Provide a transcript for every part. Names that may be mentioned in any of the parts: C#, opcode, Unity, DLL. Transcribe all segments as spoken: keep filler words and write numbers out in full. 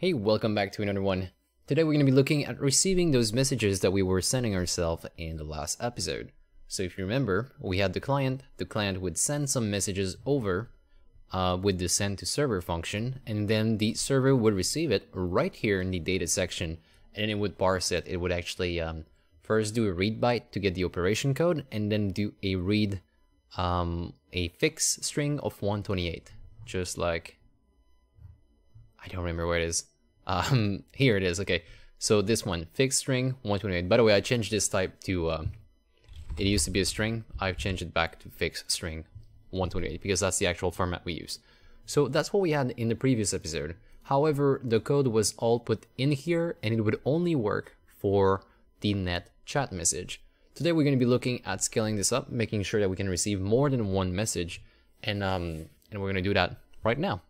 Hey, welcome back to another one. Today we're going to be looking at receiving those messages that we were sending ourselves in the last episode. So if you remember, we had the client, the client would send some messages over uh, with the send to server function, and then the server would receive it right here in the data section, and it would parse it. It would actually um, first do a read byte to get the operation code, and then do a read, um, a fix string of one twenty-eight, just like, I don't remember where it is. Um, here it is. Okay, so this one, fixed string one twenty-eight. By the way, I changed this type to, uh, it used to be a string. I've changed it back to fixed string one twenty-eight because that's the actual format we use. So that's what we had in the previous episode. However, the code was all put in here and it would only work for the net chat message. Today, we're going to be looking at scaling this up, making sure that we can receive more than one message. And, um, and we're going to do that right now.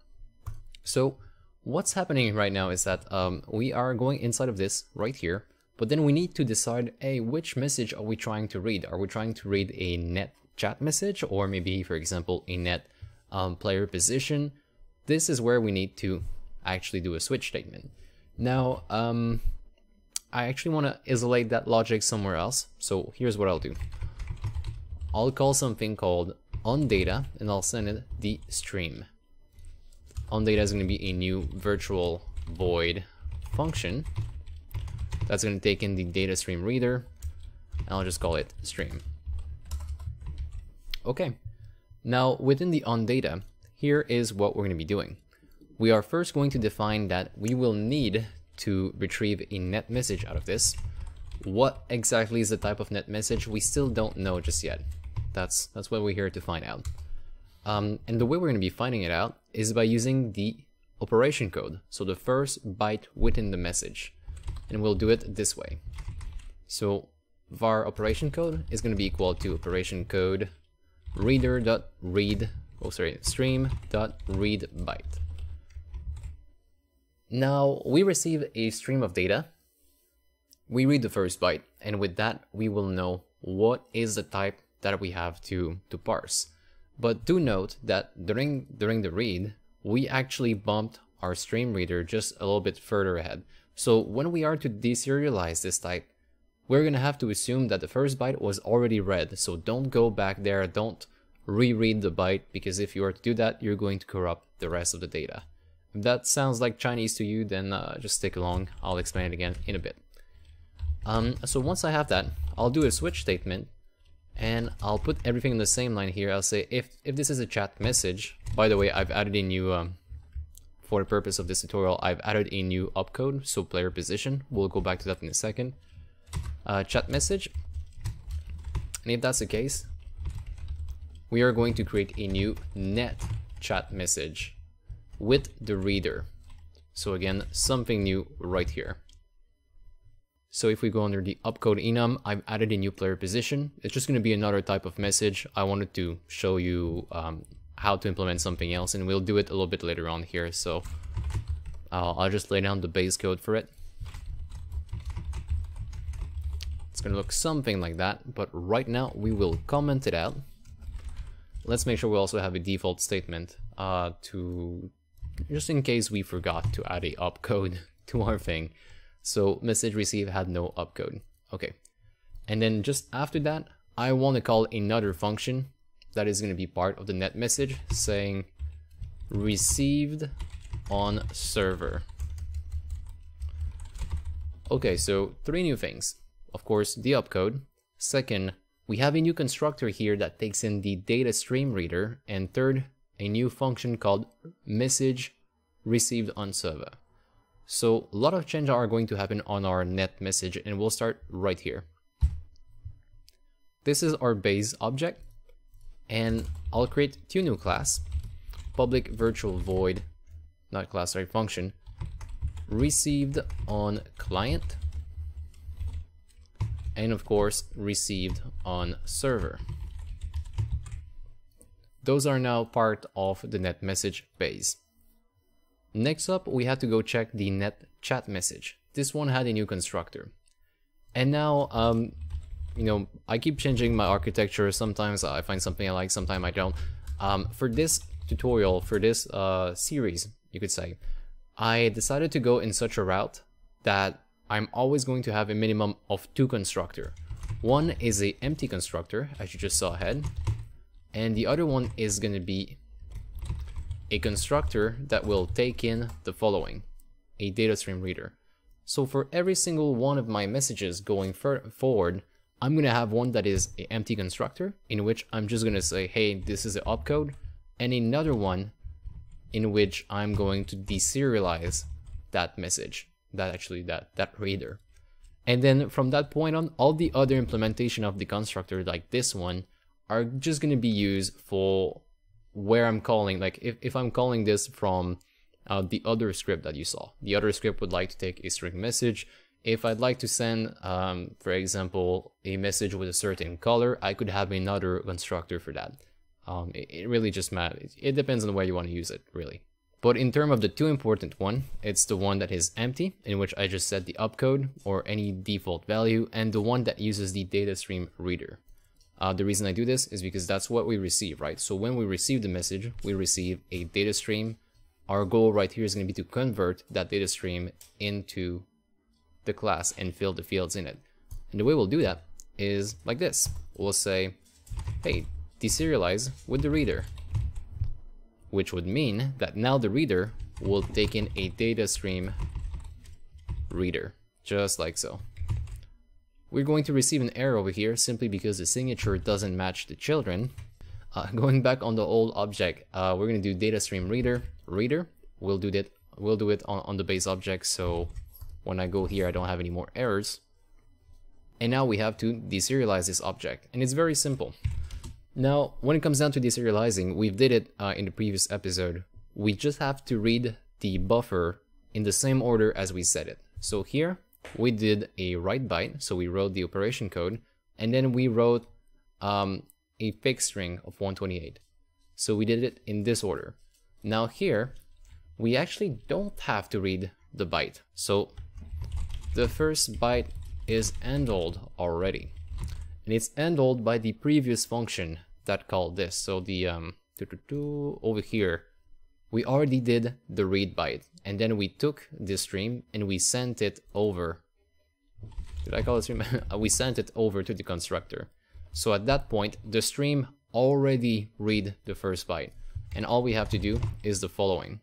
So what's happening right now is that um, we are going inside of this right here, but then we need to decide, hey, which message are we trying to read? Are we trying to read a net chat message or maybe, for example, a net um, player position? This is where we need to actually do a switch statement. Now, um, I actually want to isolate that logic somewhere else. So here's what I'll do. I'll call something called onData and I'll send it the stream. OnData is going to be a new virtual void function that's going to take in the data stream reader, and I'll just call it stream. Okay, now within the onData, here is what we're going to be doing. We are first going to define that we will need to retrieve a net message out of this. What exactly is the type of net message? We still don't know just yet. That's, that's what we're here to find out. Um, and the way we're going to be finding it out is by using the operation code. So the first byte within the message, and we'll do it this way. So var operation code is going to be equal to operation code reader.read, oh, sorry, stream.read byte. Now we receive a stream of data. We read the first byte, and with that, we will know what is the type that we have to, to parse. But do note that during, during the read, we actually bumped our stream reader just a little bit further ahead. So when we are to deserialize this type, we're going to have to assume that the first byte was already read. So don't go back there, don't reread the byte, because if you are to do that, you're going to corrupt the rest of the data. If that sounds like Chinese to you, then uh, just stick along. I'll explain it again in a bit. Um, so once I have that, I'll do a switch statement. And I'll put everything in the same line here. I'll say if, if this is a chat message, by the way, I've added a new, um, for the purpose of this tutorial, I've added a new opcode, so player position. We'll go back to that in a second. Uh, chat message. And if that's the case, we are going to create a new net chat message with the reader. So again, something new right here. So if we go under the opcode enum, I've added a new player position. It's just going to be another type of message. I wanted to show you um, how to implement something else, and we'll do it a little bit later on here. So uh, I'll just lay down the base code for it. It's going to look something like that, but right now we will comment it out. Let's make sure we also have a default statement uh, to just in case we forgot to add a opcode to our thing. So message receive had no opcode. Okay. And then just after that, I want to call another function that is going to be part of the net message saying received on server. Okay, so three new things. Of course, the opcode. Second, we have a new constructor here that takes in the data stream reader. And third, a new function called message received on server. So a lot of changes are going to happen on our net message, and we'll start right here. This is our base object, and I'll create two new class, public virtual void, not class, sorry, function, received on client, and of course, received on server. Those are now part of the net message base. Next up, we had to go check the net chat message. This one had a new constructor. And now, um, you know, I keep changing my architecture. Sometimes I find something I like, sometimes I don't. Um, for this tutorial, for this uh, series, you could say, I decided to go in such a route that I'm always going to have a minimum of two constructor. One is a empty constructor, as you just saw ahead, and the other one is going to be a constructor that will take in the following, a data stream reader. So for every single one of my messages going forward, I'm going to have one that is an empty constructor, in which I'm just going to say, hey, this is the opcode, and another one in which I'm going to deserialize that message. that actually that that reader. And then from that point on, all the other implementation of the constructor, like this one, are just going to be used for where I'm calling, like if, if I'm calling this from uh, the other script that you saw. The other script would like to take a string message. If I'd like to send um, for example, a message with a certain color, I could have another constructor for that. Um, it, it really just matters. It depends on the way you want to use it, really. But in terms of the two important one, it's the one that is empty, in which I just set the opcode or any default value, and the one that uses the data stream reader. Uh, the reason I do this is because that's what we receive, right? So when we receive the message, we receive a data stream. Our goal right here is going to be to convert that data stream into the class and fill the fields in it. And the way we'll do that is like this. We'll say, hey, deserialize with the reader, which would mean that now the reader will take in a data stream reader, just like so. We're going to receive an error over here simply because the signature doesn't match the children. Uh, going back on the old object, uh, we're going to do data stream reader, reader. We'll do that. We'll do it on, on the base object, so when I go here, I don't have any more errors. And now we have to deserialize this object, and it's very simple. Now, when it comes down to deserializing, we've did it uh, in the previous episode. We just have to read the buffer in the same order as we set it. So here, we did a write byte, so we wrote the operation code, and then we wrote um, a fixed string of one twenty-eight. So we did it in this order. Now here, we actually don't have to read the byte. So the first byte is handled already, and it's handled by the previous function that called this. So the um, doo -doo -doo, over here, we already did the read byte, and then we took this stream and we sent it over. Did I call it stream? We sent it over to the constructor. So at that point, the stream already read the first byte, and all we have to do is the following.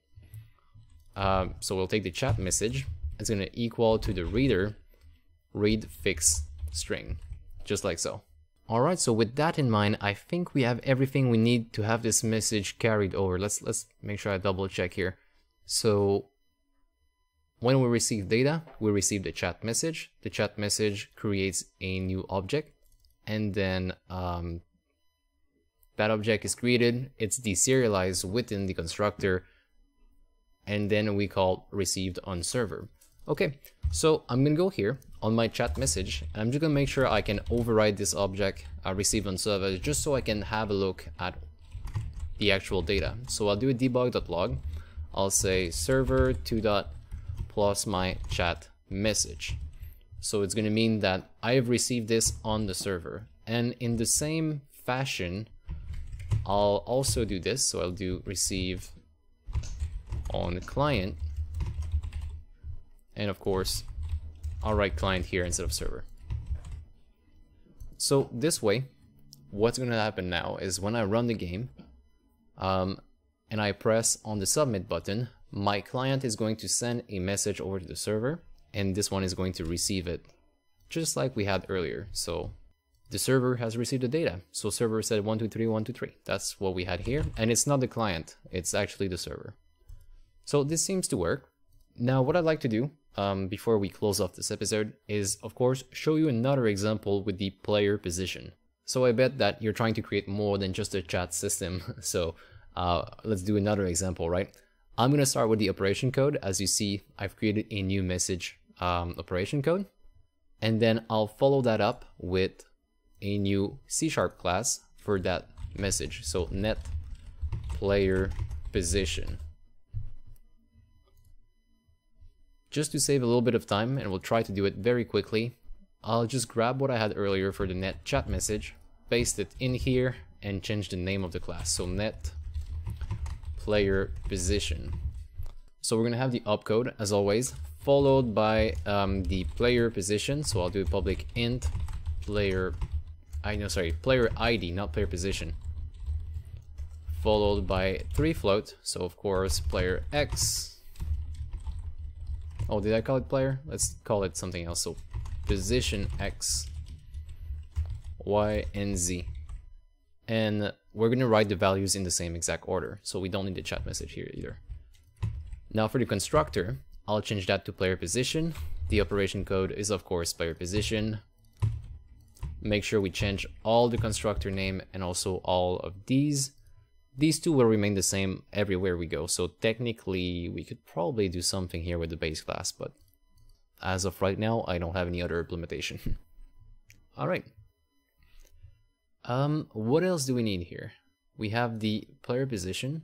Um, so we'll take the chat message. It's going to equal to the reader read fixed string, just like so. Alright, so with that in mind, I think we have everything we need to have this message carried over. Let's let's make sure I double check here. So when we receive data, we receive the chat message. The chat message creates a new object, and then um, that object is created. It's deserialized within the constructor, and then we call received on server. Okay, so I'm gonna go here on my chat message, and I'm just gonna make sure I can override this object uh, received on server, just so I can have a look at the actual data. So I'll do a debug.log. I'll say server two dot plus my chat message. So it's gonna mean that I have received this on the server, and in the same fashion, I'll also do this. So I'll do receive on the client. And of course, I'll write client here instead of server. So this way, what's going to happen now is when I run the game um, and I press on the submit button, my client is going to send a message over to the server, and this one is going to receive it, just like we had earlier. So the server has received the data. So server said one two three one two three. That's what we had here, and it's not the client, it's actually the server. So this seems to work. Now what I'd like to do Um, before we close off this episode is, of course, show you another example with the player position. So I bet that you're trying to create more than just a chat system. So uh, let's do another example, right? I'm going to start with the operation code. As you see, I've created a new message um, operation code, and then I'll follow that up with a new C sharp class for that message. So net player position. Just to save a little bit of time, and we'll try to do it very quickly, I'll just grab what I had earlier for the net chat message, paste it in here, and change the name of the class. So net player position. So we're gonna have the opcode as always, followed by um, the player position. So I'll do public int player, I know, sorry, player I D, not player position. Followed by three float. So of course, player X. Oh, did I call it player? Let's call it something else. So position X, Y, and Z. And we're gonna write the values in the same exact order. So we don't need a chat message here either. Now for the constructor, I'll change that to player position. The operation code is of course player position. Make sure we change all the constructor name and also all of these. These two will remain the same everywhere we go. So technically we could probably do something here with the base class, but as of right now, I don't have any other implementation. All right. Um, what else do we need here? We have the player position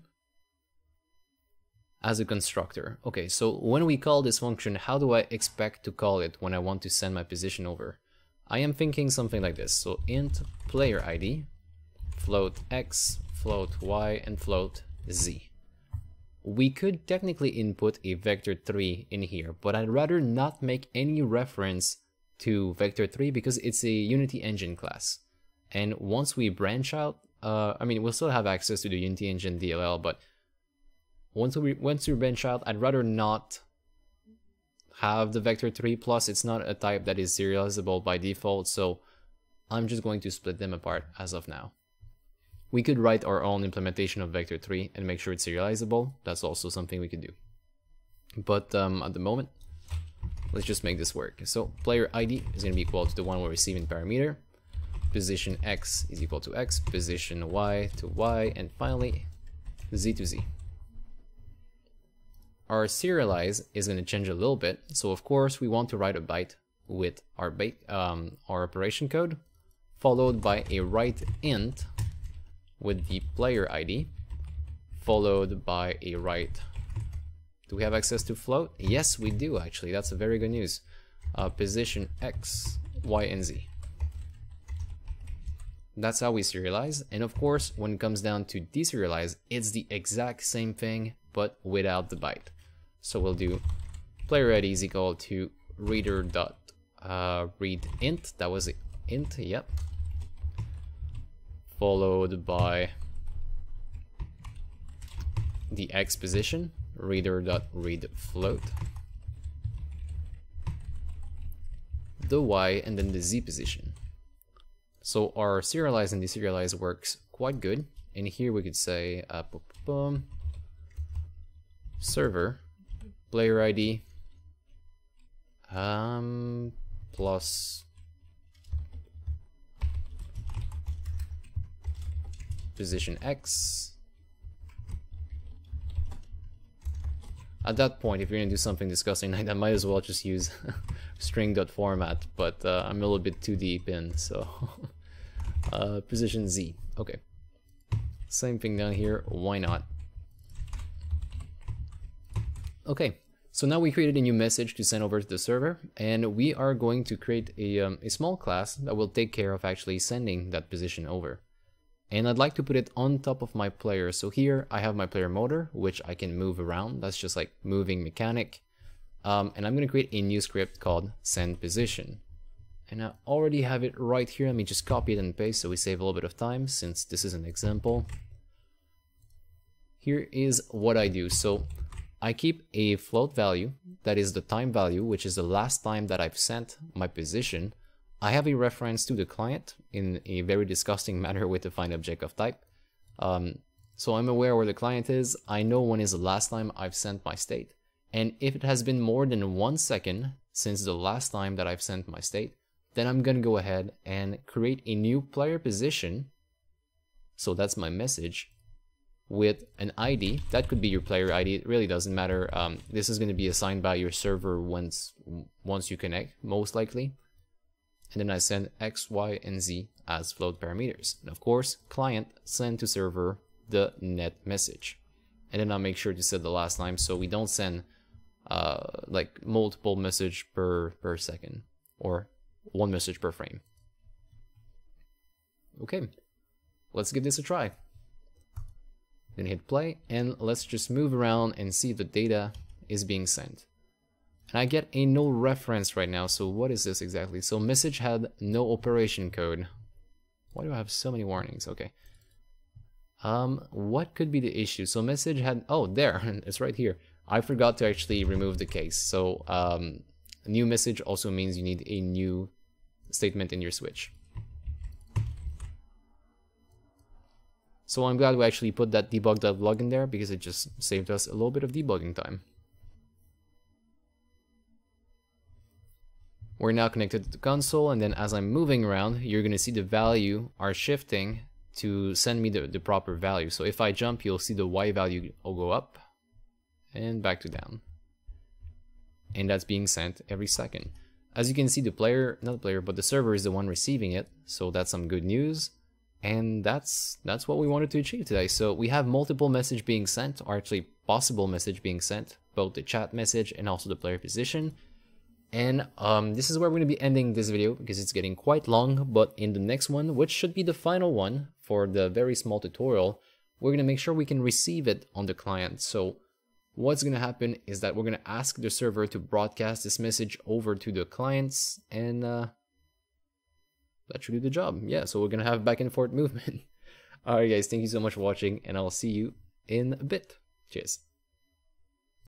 as a constructor. Okay, so when we call this function, how do I expect to call it when I want to send my position over? I am thinking something like this. So int player I D, float X, float Y, and float Z. We could technically input a vector three in here, but I'd rather not make any reference to vector three because it's a Unity engine class. And once we branch out, uh, I mean, we'll still have access to the Unity engine D L L, but Once we once we branch out, I'd rather not have the vector three, plus it's not a type that is serializable by default, so I'm just going to split them apart as of now. We could write our own implementation of vector three and make sure it's serializable. That's also something we could do. But um, at the moment, let's just make this work. So player I D is going to be equal to the one we're receiving parameter. Position X is equal to X, position Y to Y, and finally Z to Z. Our serialize is going to change a little bit, so of course we want to write a byte with our, ba um, our operation code, followed by a write int with the player I D, followed by a write. Do we have access to float? Yes, we do actually. That's a very good news. Uh, position X, Y, and Z. That's how we serialize, and of course, when it comes down to deserialize, it's the exact same thing, but without the byte. So we'll do player I D is equal to reader dot uh, read int. That was int, yep. Followed by the X position, reader dot read float, the Y, and then the Z position. So our serialize and deserialize works quite good. And here we could say uh, boom, boom, server player I D um, plus position X. At that point, if you're gonna do something disgusting like that, might as well just use string.format, but uh, I'm a little bit too deep in, so uh, position Z. Okay, same thing down here, why not? Okay, so now we created a new message to send over to the server, and we are going to create a, um, a small class that will take care of actually sending that position over. And I'd like to put it on top of my player. So here I have my player motor, which I can move around. That's just like moving mechanic. Um, and I'm going to create a new script called send position. And I already have it right here. Let me just copy it and paste so we save a little bit of time since this is an example. Here is what I do. So I keep a float value that is the time value, which is the last time that I've sent my position. I have a reference to the client in a very disgusting manner with the find object of type. Um, so I'm aware where the client is. I know when is the last time I've sent my state. And if it has been more than one second since the last time that I've sent my state, then I'm going to go ahead and create a new player position. So that's my message with an I D. That could be your player I D. It really doesn't matter. Um, this is going to be assigned by your server once, once you connect, most likely. And then I send X, Y, and Z as float parameters. And of course, client send to server the net message. And then I'll make sure to set the last time so we don't send uh, like multiple message per, per second or one message per frame. Okay, let's give this a try. Then hit play and let's just move around and see the data is being sent. And I get a null reference right now, so what is this exactly? So message had no operation code. Why do I have so many warnings? Okay. Um, what could be the issue? So message had, oh, there, it's right here. I forgot to actually remove the case. So um, new message also means you need a new statement in your switch. So I'm glad we actually put that debug dot log in there because it just saved us a little bit of debugging time. We're now connected to the console, and then as I'm moving around, you're going to see the value are shifting to send me the, the proper value. So if I jump, you'll see the Y value will go up and back to down. And that's being sent every second. As you can see, the player, not the player, but the server is the one receiving it. So that's some good news. And that's that's what we wanted to achieve today. So we have multiple message being sent, or actually possible message being sent, both the chat message and also the player position. And um, this is where we're going to be ending this video because it's getting quite long. But in the next one, which should be the final one for the very small tutorial, we're going to make sure we can receive it on the client. So what's going to happen is that we're going to ask the server to broadcast this message over to the clients, and uh, that should do the job. Yeah, so we're going to have back and forth movement. All right, guys, thank you so much for watching, and I'll see you in a bit. Cheers.